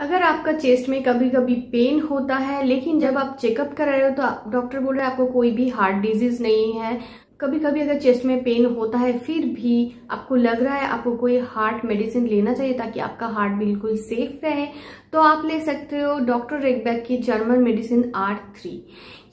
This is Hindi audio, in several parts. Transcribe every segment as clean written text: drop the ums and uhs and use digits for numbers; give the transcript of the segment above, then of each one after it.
अगर आपका चेस्ट में कभी कभी पेन होता है लेकिन जब आप चेकअप करा रहे हो तो डॉक्टर बोल रहे हैं आपको कोई भी हार्ट डिजीज नहीं है, कभी कभी अगर चेस्ट में पेन होता है फिर भी आपको लग रहा है आपको कोई हार्ट मेडिसिन लेना चाहिए ताकि आपका हार्ट बिल्कुल सेफ रहे, तो आप ले सकते हो डॉक्टर रेगबैक की जर्मन मेडिसिन R3।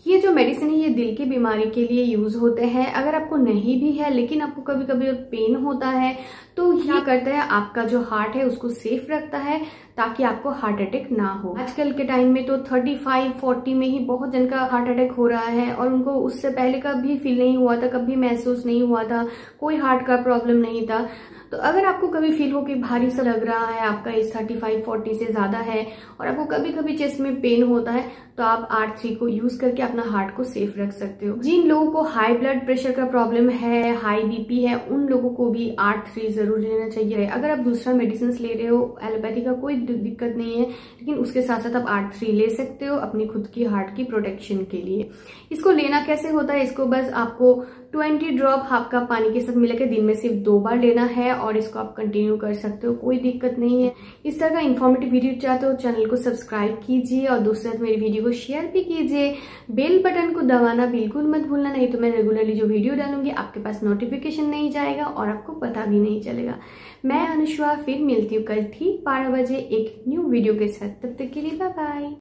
ये जो मेडिसिन है ये दिल की बीमारी के लिए यूज होते हैं। अगर आपको नहीं भी है लेकिन आपको कभी कभी पेन होता है तो क्या करता है आपका जो हार्ट है उसको सेफ रखता है ताकि आपको हार्ट अटैक ना हो। आजकल के टाइम में तो 35-40 में ही बहुत जन का हार्ट अटैक हो रहा है और उनको उससे पहले कभी फील नहीं हुआ था, कभी महसूस नहीं हुआ था, कोई हार्ट का प्रॉब्लम नहीं था। तो अगर आपको कभी फील हो कि भारी सा लग रहा है, आपका एज 35-40 से ज्यादा है और आपको कभी कभी चेस्ट में पेन होता है तो आप R3 को यूज करके अपना हार्ट को सेफ रख सकते हो। जिन लोगों को हाई ब्लड प्रेशर का प्रॉब्लम है, हाई BP है, उन लोगों को भी R3 जरूर लेना चाहिए। अगर आप दूसरा मेडिसिन ले रहे हो, एलोपैथी का कोई दिक्कत नहीं है, लेकिन उसके साथ साथ आप R3 ले सकते हो अपनी खुद की हार्ट की प्रोटेक्शन के लिए। इसको लेना कैसे होता है, इसको बस आपको 20 ड्रॉप हाफ कप पानी के साथ मिलाकर दिन में सिर्फ 2 बार लेना है और इसको आप कंटिन्यू कर सकते हो, कोई दिक्कत नहीं है। इस तरह का इन्फॉर्मेटिव वीडियो चाहते हो चैनल को सब्सक्राइब कीजिए और दोस्तों मेरी वीडियो को शेयर भी कीजिए। बेल बटन को दबाना बिल्कुल मत भूलना, नहीं तो मैं रेगुलरली जो वीडियो डालूंगी आपके पास नोटिफिकेशन नहीं जाएगा और आपको पता भी नहीं चलेगा। मैं अनुसुया फिर मिलती हूँ कल ठीक 12 बजे एक न्यू वीडियो के साथ, तब तक के लिए बाय बाय।